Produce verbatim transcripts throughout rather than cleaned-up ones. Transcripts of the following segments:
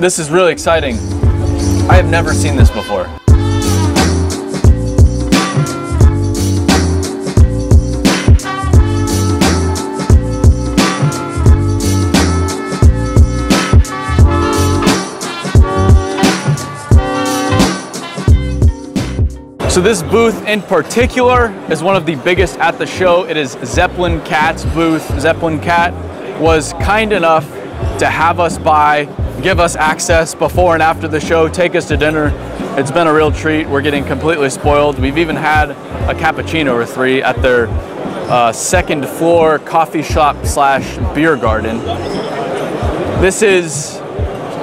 This is really exciting. I have never seen this before. So this booth in particular is one of the biggest at the show. It is Zeppelin Cat's booth. Zeppelin Cat was kind enough to have us by, give us access before and after the show, take us to dinner. It's been a real treat. We're getting completely spoiled. We've even had a cappuccino or three at their uh, second floor coffee shop slash beer garden. This is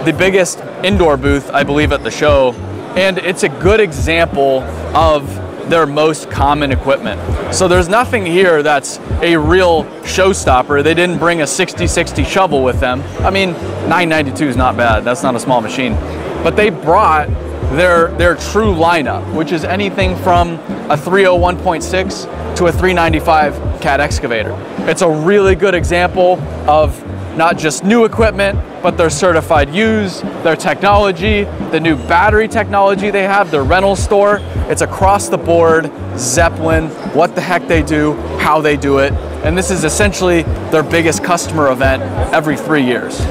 the biggest indoor booth, I believe, at the show. And it's a good example of their most common equipment. So there's nothing here that's a real showstopper. They didn't bring a sixty sixty shovel with them. I mean, nine ninety-two is not bad. That's not a small machine. But they brought their, their true lineup, which is anything from a three oh one point six to a three ninety-five Cat excavator. It's a really good example of not just new equipment, but their certified used, their technology, the new battery technology they have, their rental store. It's across the board, Zeppelin, what the heck they do, how they do it. And this is essentially their biggest customer event every three years.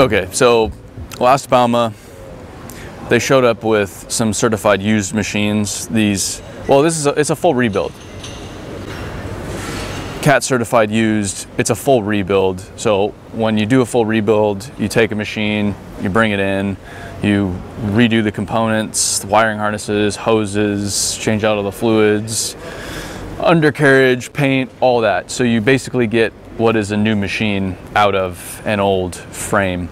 Okay, so last Bauma, they showed up with some certified used machines. These, well, this is a, it's a full rebuild. Cat certified used, it's a full rebuild. So when you do a full rebuild, you take a machine, you bring it in, you redo the components, the wiring harnesses, hoses, change out all the fluids, undercarriage, paint, all that. So you basically get what is a new machine out of an old frame.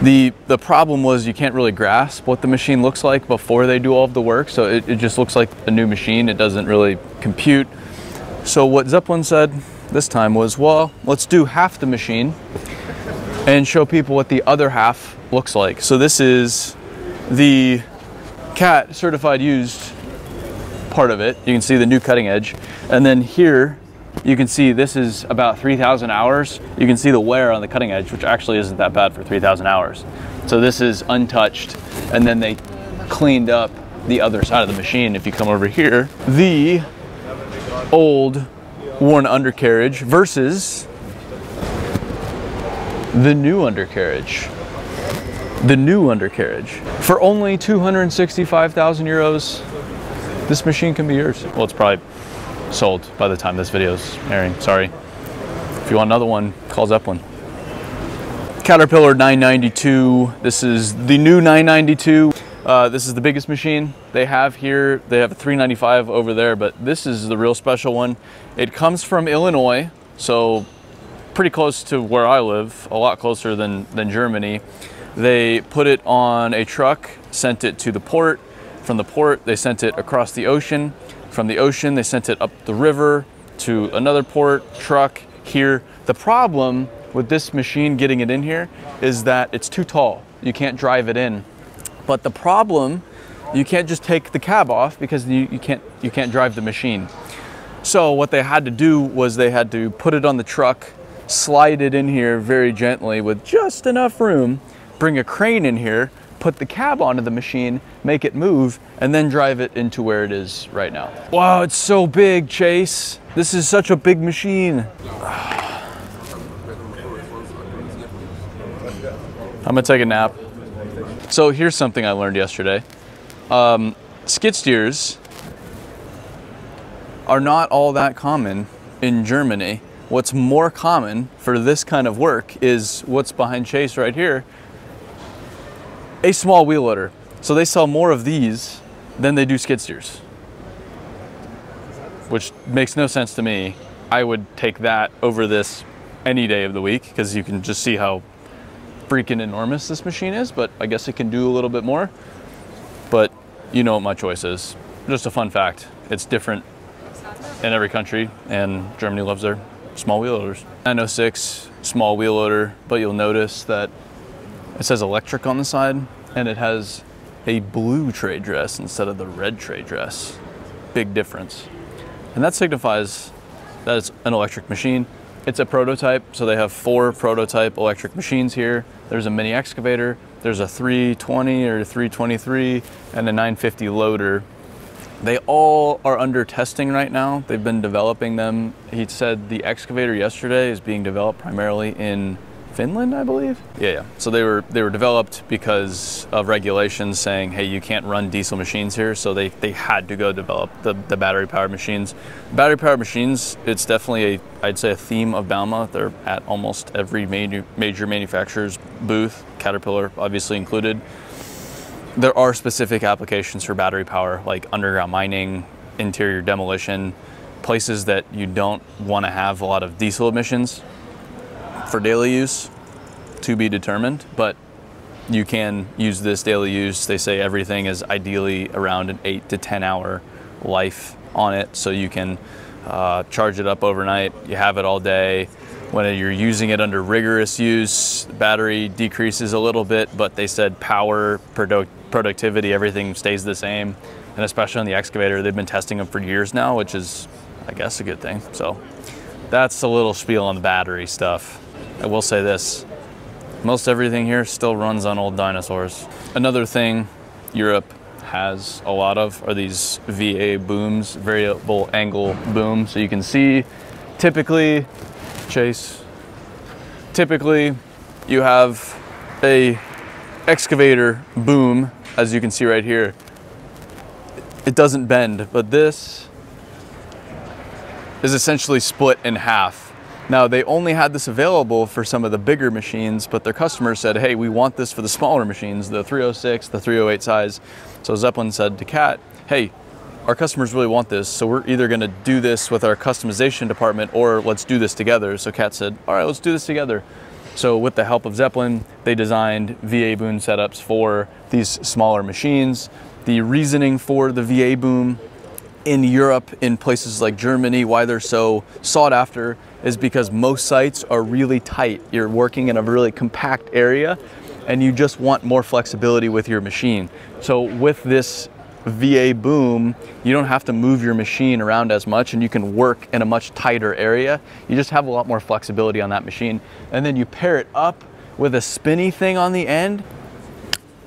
The, the problem was you can't really grasp what the machine looks like before they do all of the work. So it, it just looks like a new machine. It doesn't really compute. So what Zeppelin said this time was, well, let's do half the machine and show people what the other half looks like. So this is the Cat certified used part of it. You can see the new cutting edge. And then here, you can see this is about three thousand hours. You can see the wear on the cutting edge, which actually isn't that bad for three thousand hours. So this is untouched. And then they cleaned up the other side of the machine. If you come over here, the old worn undercarriage versus the new undercarriage. The new undercarriage. For only two hundred sixty-five thousand euros, this machine can be yours. Well, it's probably sold by the time this video's airing, sorry. If you want another one, call Zeppelin. Caterpillar nine ninety-two, this is the new nine ninety-two. Uh, this is the biggest machine they have here. They have a three ninety-five over there, but this is the real special one. It comes from Illinois, so pretty close to where I live, a lot closer than, than Germany. They put it on a truck, sent it to the port. From the port, they sent it across the ocean. From the ocean, they sent it up the river to another port, truck, here. The problem with this machine getting it in here is that it's too tall. You can't drive it in. But the problem, you can't just take the cab off because you, you, can't, you can't drive the machine. So what they had to do was they had to put it on the truck, slide it in here very gently with just enough room, bring a crane in here, put the cab onto the machine, make it move, and then drive it into where it is right now. Wow, it's so big, Chase. This is such a big machine. I'm gonna take a nap. So here's something I learned yesterday. Um, skid steers are not all that common in Germany. What's more common for this kind of work is what's behind Chase right here, a small wheel loader. So they sell more of these than they do skid steers, which makes no sense to me. I would take that over this any day of the week because you can just see how freaking enormous this machine is, but I guess it can do a little bit more. But you know what my choice is. Just a fun fact. It's different in every country, and Germany loves their small wheel loaders. nine oh six, small wheel loader, but you'll notice that it says electric on the side, and it has a blue tray dress instead of the red tray dress. Big difference. And that signifies that it's an electric machine. It's a prototype, so they have four prototype electric machines here. There's a mini excavator, there's a three twenty or three twenty-three, and a nine fifty loader. They all are under testing right now. They've been developing them. He said the excavator yesterday is being developed primarily in Finland, I believe. Yeah, yeah. So they were they were developed because of regulations saying, hey, you can't run diesel machines here. So they, they had to go develop the, the battery-powered machines. Battery-powered machines, it's definitely, a, I'd say, a theme of Bauma. They're at almost every major, major manufacturer's booth, Caterpillar obviously included. There are specific applications for battery power, like underground mining, interior demolition, places that you don't want to have a lot of diesel emissions for daily use, to be determined, but you can use this daily use. They say everything is ideally around an eight to ten hour life on it, so you can uh, charge it up overnight, you have it all day. When you're using it under rigorous use, battery decreases a little bit, but they said power, product, productivity, everything stays the same. And especially on the excavator, they've been testing them for years now, which is, I guess, a good thing. So that's a little spiel on the battery stuff. I will say this, most everything here still runs on old dinosaurs. Another thing Europe has a lot of are these V A booms, variable angle boom. So you can see typically Chase. Typically, you have a excavator boom, as you can see right here. It doesn't bend, but this is essentially split in half. Now, they only had this available for some of the bigger machines, but their customers said, hey, we want this for the smaller machines, the three oh six, the three oh eight size. So Zeppelin said to Cat, hey, our customers really want this, so we're either gonna do this with our customization department or let's do this together. So Cat said, all right, let's do this together. So with the help of Zeppelin, they designed V A boom setups for these smaller machines. The reasoning for the V A boom in Europe, in places like Germany, why they're so sought after is because most sites are really tight. You're working in a really compact area and you just want more flexibility with your machine. So with this V A boom, you don't have to move your machine around as much and you can work in a much tighter area. You just have a lot more flexibility on that machine. And then you pair it up with a spinny thing on the end,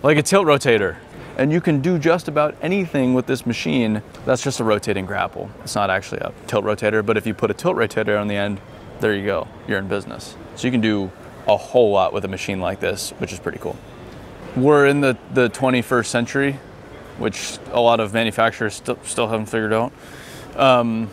like a tilt rotator. And you can do just about anything with this machine. That's just a rotating grapple. It's not actually a tilt rotator, but if you put a tilt rotator on the end, there you go, you're in business. So you can do a whole lot with a machine like this, which is pretty cool. We're in the, the twenty-first century, which a lot of manufacturers st still haven't figured out. Um,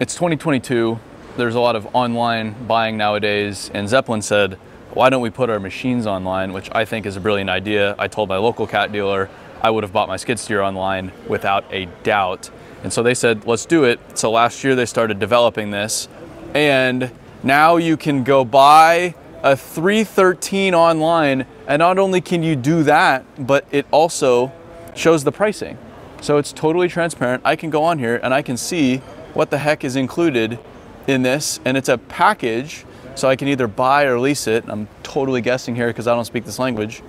it's twenty twenty-two. There's a lot of online buying nowadays. And Zeppelin said, why don't we put our machines online, which I think is a brilliant idea. I told my local Cat dealer I would have bought my skid steer online without a doubt. And so they said, let's do it. So last year they started developing this. And now you can go buy a three thirteen online. And not only can you do that, but it also shows the pricing. So it's totally transparent. I can go on here and I can see what the heck is included in this. And it's a package, so I can either buy or lease it. I'm totally guessing here because I don't speak this language.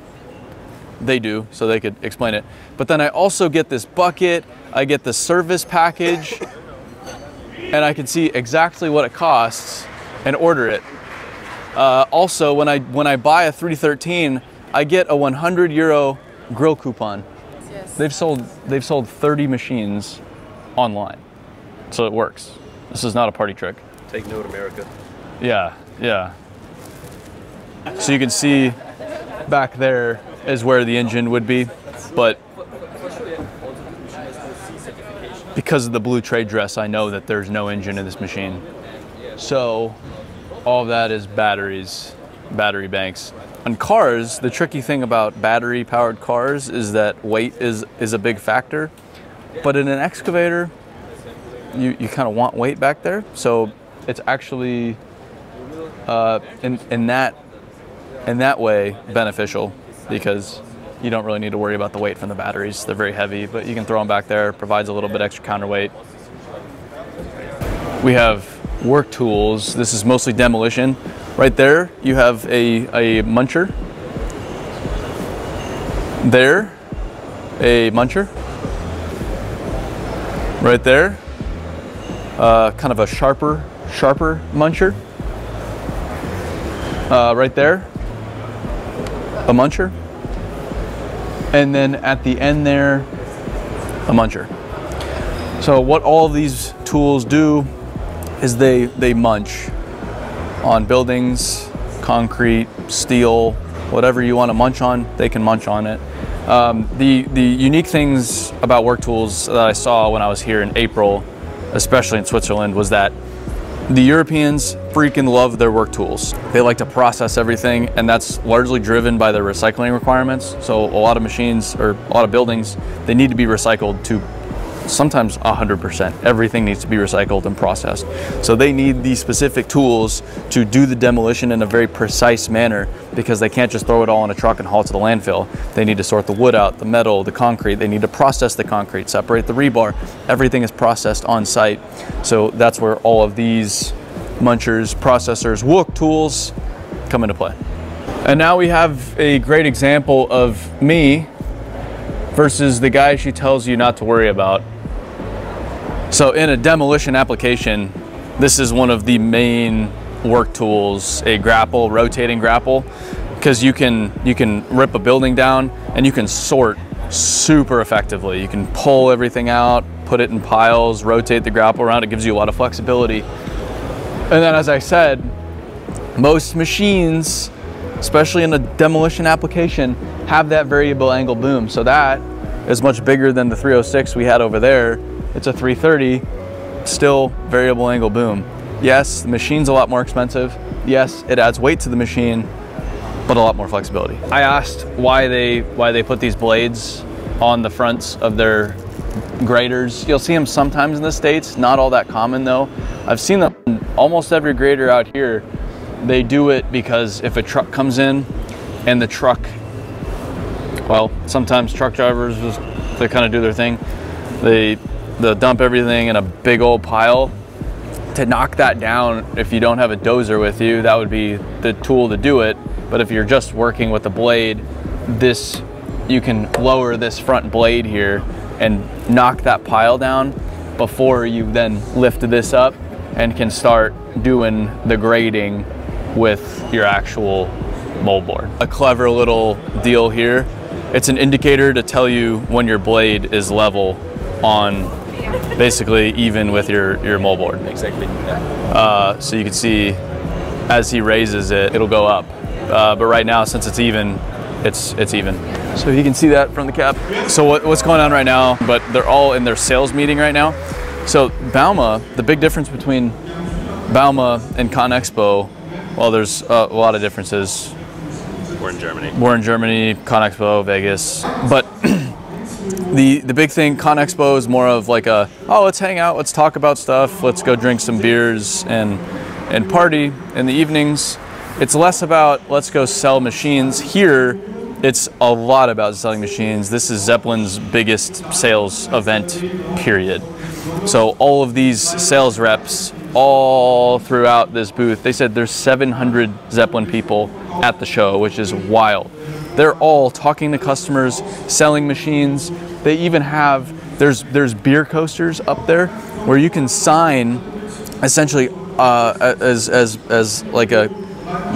They do, so they could explain it. But then I also get this bucket, I get the service package, and I can see exactly what it costs and order it. Uh, also, when I, when I buy a three thirteen, I get a one hundred euro grill coupon. They've sold, they've sold thirty machines online, so it works. This is not a party trick. Take note, America. Yeah, yeah. So you can see back there is where the engine would be, but because of the blue trade dress, I know that there's no engine in this machine. So all that is batteries, battery banks. On cars, the tricky thing about battery-powered cars is that weight is, is a big factor. But in an excavator, you, you kind of want weight back there. So it's actually, uh, in, in, that, in that way, beneficial because you don't really need to worry about the weight from the batteries. They're very heavy, but you can throw them back there. It provides a little bit extra counterweight. We have work tools. This is mostly demolition. Right there, you have a, a muncher. There, a muncher. Right there, uh, kind of a sharper, sharper muncher. uh, right there, a muncher, and then at the end there, a muncher. So what all of these tools do is they, they munch on buildings, concrete, steel, whatever you want to munch on, they can munch on it. Um, the, the unique things about work tools that I saw when I was here in April, especially in Switzerland, was that the Europeans freaking love their work tools. They like to process everything, and that's largely driven by their recycling requirements. So a lot of machines or a lot of buildings, they need to be recycled to sometimes one hundred percent. Everything needs to be recycled and processed. So they need these specific tools to do the demolition in a very precise manner, because they can't just throw it all in a truck and haul it to the landfill. They need to sort the wood out, the metal, the concrete. They need to process the concrete, separate the rebar. Everything is processed on site. So that's where all of these munchers, processors, work tools come into play. And now we have a great example of me versus the guy she tells you not to worry about. So in a demolition application, this is one of the main work tools, a grapple, rotating grapple, because you can, you can rip a building down and you can sort super effectively. You can pull everything out, put it in piles, rotate the grapple around. It gives you a lot of flexibility. And then, as I said, most machines, especially in a demolition application, have that variable angle boom. So that is much bigger than the three oh six we had over there. It's a three thirty, still variable angle boom. Yes, the machine's a lot more expensive. Yes, it adds weight to the machine, but a lot more flexibility. I asked why they, why they put these blades on the fronts of their graders. You'll see them sometimes in the States, not all that common though. I've seen them in almost every grader out here. They do it because if a truck comes in and the truck, well, sometimes truck drivers just, they kind of do their thing. They, they dump everything in a big old pile. To knock that down, if you don't have a dozer with you, that would be the tool to do it. But if you're just working with a blade, this, you can lower this front blade here and knock that pile down before you then lift this up and can start doing the grading with your actual moldboard. A clever little deal here. It's an indicator to tell you when your blade is level on basically even with your, your moldboard. Exactly. Uh, so you can see as he raises it, it'll go up. Uh, but right now, since it's even, it's, it's even. So you can see that from the cap. So what, what's going on right now, but they're all in their sales meeting right now. So Bauma, the big difference between Bauma and ConExpo, well, there's a lot of differences. We're in Germany. We're in Germany, ConExpo, Vegas. But the, the big thing, ConExpo is more of like a, oh, let's hang out, let's talk about stuff, let's go drink some beers and, and party in the evenings. It's less about let's go sell machines. Here, it's a lot about selling machines. This is Zeppelin's biggest sales event, period. So all of these sales reps all throughout this booth, they said there's seven hundred Zeppelin people at the show, which is wild. They're all talking to customers, selling machines. They even have, there's, there's beer coasters up there where you can sign essentially uh, as, as, as like a,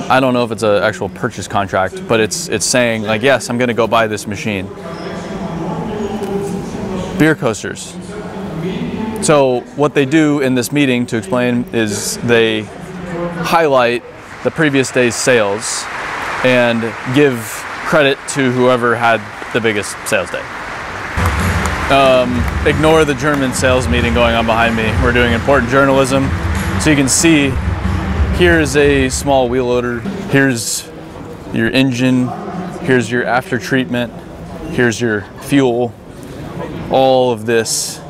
I don't know if it's an actual purchase contract, but it's, it's saying like, yes, I'm gonna go buy this machine. Beer coasters. So what they do in this meeting, to explain, is they highlight the previous day's sales and give credit to whoever had the biggest sales day. Um, ignore the German sales meeting going on behind me. We're doing important journalism. So you can see, here's a small wheel loader. Here's your engine. Here's your after treatment. Here's your fuel. All of this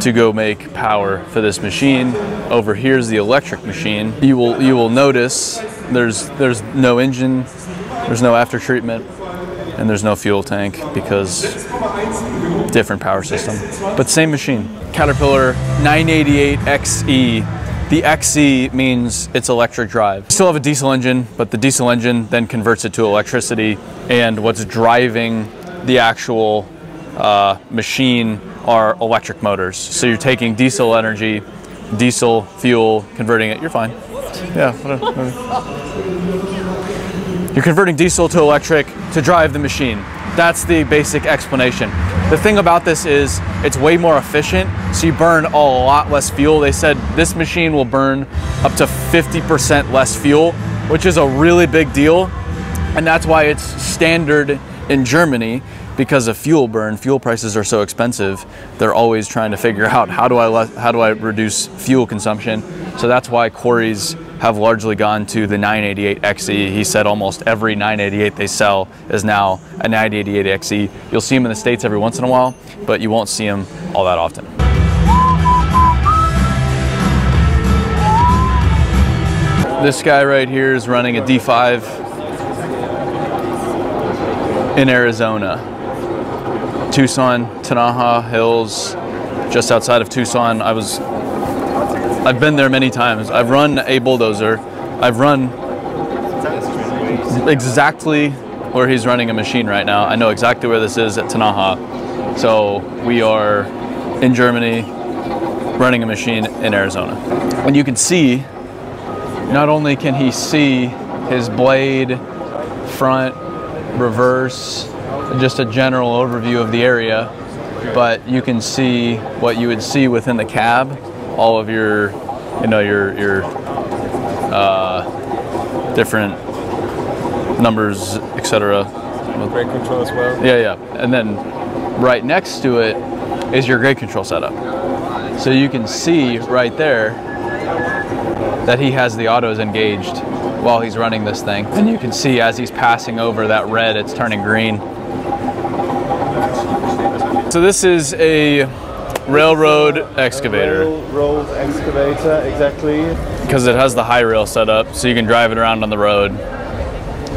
to go make power for this machine. Over here's the electric machine. You will you will notice there's there's no engine, there's no after treatment, and there's no fuel tank because different power system, but same machine. Caterpillar nine eighty-eight X E. The X E means it's electric drive. Still have a diesel engine, but the diesel engine then converts it to electricity, and what's driving the actual uh, machine are electric motors. So you're taking diesel energy, diesel fuel, converting it. You're fine. Yeah. Whatever. You're converting diesel to electric to drive the machine. That's the basic explanation. The thing about this is it's way more efficient, so you burn a lot less fuel. They said this machine will burn up to fifty percent less fuel, which is a really big deal. And that's why it's standard in Germany, because of fuel burn. Fuel prices are so expensive. They're always trying to figure out how do I, how do I reduce fuel consumption? So that's why quarries have largely gone to the nine eighty-eight X E. He said almost every nine eighty-eight they sell is now a nine eighty-eight X E. You'll see them in the States every once in a while, but you won't see them all that often. This guy right here is running a D five in Arizona. Tucson, Tanaja Hills, just outside of Tucson. I was I've been there many times. I've run a bulldozer. I've run exactly where he's running a machine right now. I know exactly where this is at Tanaja. So we are in Germany running a machine in Arizona. And you can see, not only can he see his blade, front, reverse, just a general overview of the area, but you can see what you would see within the cab. All of your, you know, your your uh, different numbers, et cetera. Grade control as well. Yeah, yeah. And then right next to it is your grade control setup. So you can see right there that he has the autos engaged while he's running this thing, and you can see as he's passing over that red, it's turning green. So this is a railroad excavator. Railroad excavator, exactly. Because it has the high rail set up, so you can drive it around on the road,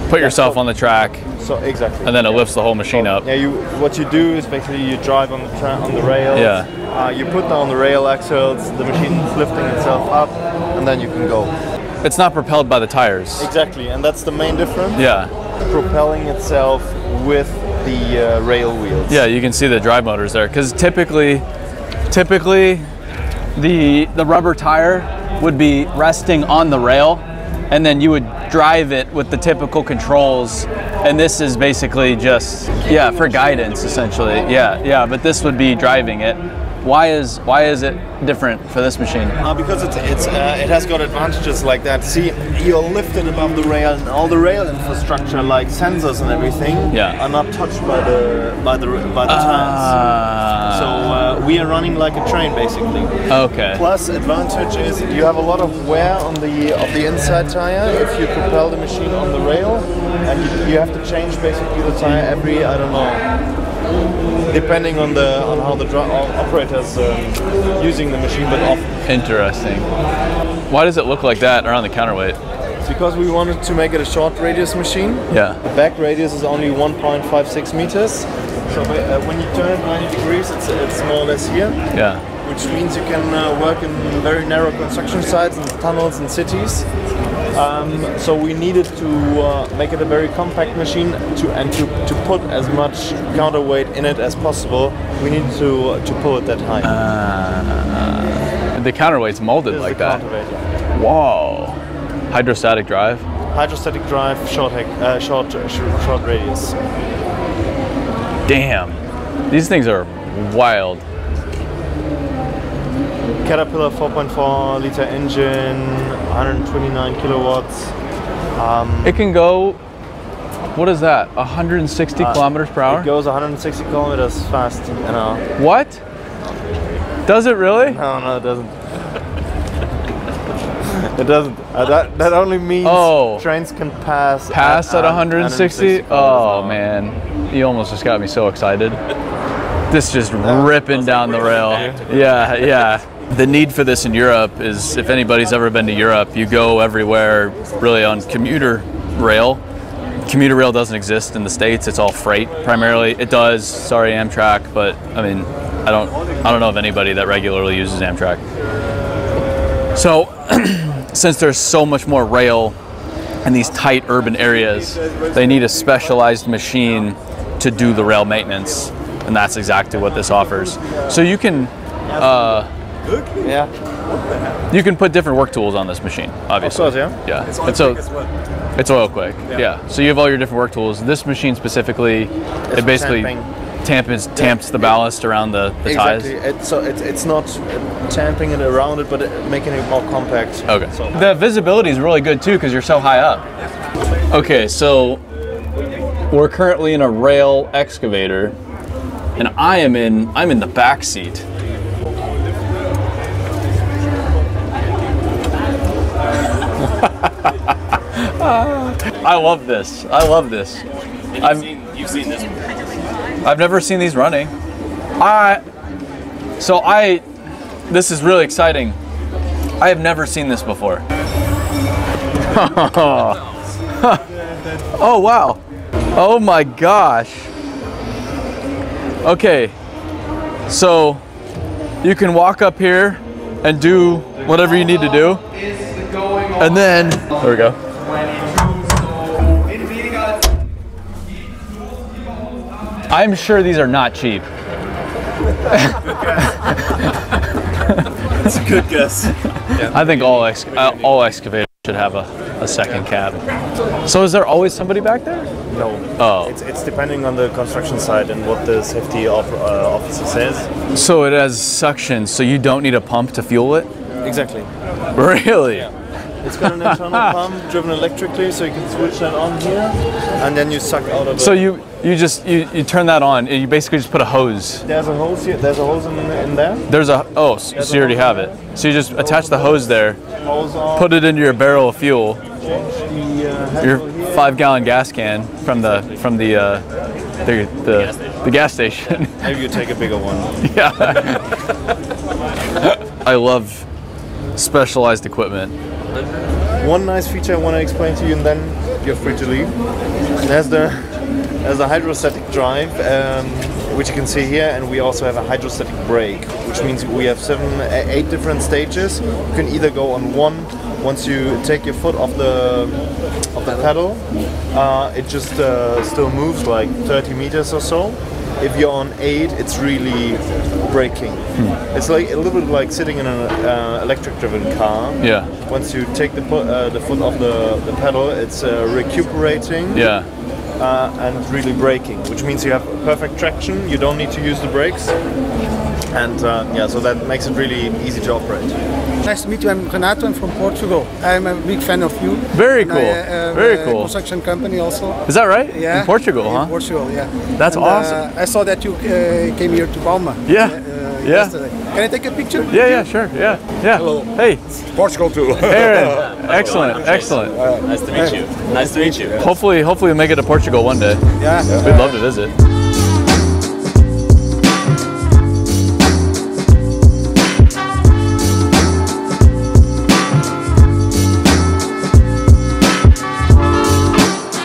put yourself on the track, so exactly, and then it lifts the whole machine up. Yeah, you, what you do is basically you drive on the tra on the rails. Yeah. Uh, you put down the rail axles, the machine's lifting itself up, and then you can go. It's not propelled by the tires. Exactly, and that's the main difference. Yeah. Propelling itself with the uh, rail wheels. Yeah, you can see the drive motors there, because typically. Typically, the, the rubber tire would be resting on the rail, and then you would drive it with the typical controls, and this is basically just, yeah, for guidance, essentially. Yeah, yeah, but this would be driving it. Why is why is it different for this machine? Uh, because it's, it's uh, it has got advantages like that. See, you're lifted above the rail, and all the rail infrastructure, like sensors and everything, yeah, are not touched by the by the by the uh, tires. So uh, we are running like a train, basically. Okay. Plus, advantage is you have a lot of wear on the of the inside tire if you propel the machine on the rail, and you, you have to change basically the tire every I don't know. Depending on the on how the operator's uh, using the machine, but often. Interesting. Why does it look like that around the counterweight? It's because we wanted to make it a short radius machine. Yeah. The back radius is only one point five six meters, so uh, when you turn it ninety degrees, it's it's more or less here. Yeah. Which means you can uh, work in very narrow construction sites and tunnels and cities. Um, so we needed to uh, make it a very compact machine to and to, to put as much counterweight in it as possible. We need to uh, to pull it that high. Uh, the counterweight's molded like that. Yeah. Wow! Hydrostatic drive. Hydrostatic drive, short heck, uh, short, uh, short short radius. Damn, these things are wild. Caterpillar four point four liter engine, one hundred twenty-nine kilowatts. Um, it can go, what is that, one hundred sixty kilometers per hour? It goes one hundred sixty kilometers fast an hour. What? Does it really? No, no, it doesn't. It doesn't. Uh, that, that only means oh, trains can pass. Pass at, at one hundred sixty? Oh, man. You almost just got me so excited. This just no, ripping down the rail. Yeah, yeah. The need for this in Europe is, if anybody's ever been to Europe, you go everywhere really on commuter rail. Commuter rail doesn't exist in the States. It's all freight primarily. It does, sorry Amtrak, but I mean, I don't, I don't know of anybody that regularly uses Amtrak. So, since there's so much more rail in these tight urban areas, they need a specialized machine to do the rail maintenance, and that's exactly what this offers. So you can, uh, Really? Yeah. What the heck? You can put different work tools on this machine, obviously. Of course, yeah. Yeah. It's OilQuick as well. It's OilQuick. Yeah. yeah. So you have all your different work tools. This machine specifically, it's it basically tampons, tamps yeah. the ballast around the, the exactly. ties. It, so it, it's not tamping it around it, but it, making it more compact. Okay. So the visibility is really good too, because you're so high up. Okay, so we're currently in a rail excavator, and I am in. I'm in the back seat. I love this. I love this. And I've seen, you've seen this before. I've never seen these running. I so I this is really exciting. I have never seen this before. Oh wow. Oh my gosh. Okay. So you can walk up here and do whatever you need to do. And then there we go. I'm sure these are not cheap. That's a good guess. Yeah. I think all ex uh, all excavators should have a, a second yeah. cab. So is there always somebody back there? No. Oh. It's, it's depending on the construction site and what the safety of, uh, officer says. So it has suction, so you don't need a pump to fuel it? Exactly. Really? Yeah. It's got an internal pump driven electrically, so you can switch that on here, and then you suck out of it. So you you just you, you turn that on, and you basically just put a hose. There's a hose here. There's a hose in, in there. There's a oh, There's so you already have it. So you just hose attach the hose there, hose on, put it into your barrel of fuel, the, uh, your five-gallon gas can from the from the uh, the, the the gas station. Maybe you take a bigger one. Yeah. I love specialized equipment. One nice feature I want to explain to you, and then you're free to leave. There's the there's a hydrostatic drive, um, which you can see here, and we also have a hydrostatic brake, which means we have seven, eight different stages. You can either go on one once you take your foot off the off the pedal, uh, it just uh, still moves like thirty meters or so. If you're on eight, it's really braking. Hmm. It's like a little bit like sitting in an uh, electric-driven car. Yeah. Once you take the uh, the foot off the, the pedal, it's uh, recuperating. Yeah. Uh, and really braking, which means you have perfect traction. You don't need to use the brakes. And uh, yeah, so that makes it really easy to operate. Nice to meet you. I'm Renato. I'm from Portugal. I'm a big fan of you. Very cool. I, uh, Very cool. Construction company also. Is that right? Yeah. In Portugal, in huh? Portugal, yeah. That's and, awesome. Uh, I saw that you uh, came here to Bauma. Yeah. Uh, yeah. Yesterday. Can I take a picture? Yeah, yeah, sure. Yeah, yeah. Hello. Hey. Portugal too. Aaron. Excellent. Excellent. Uh, nice to meet you. Nice to meet you. Hopefully, hopefully we make it to Portugal one day. Yeah. yeah. We'd love to visit.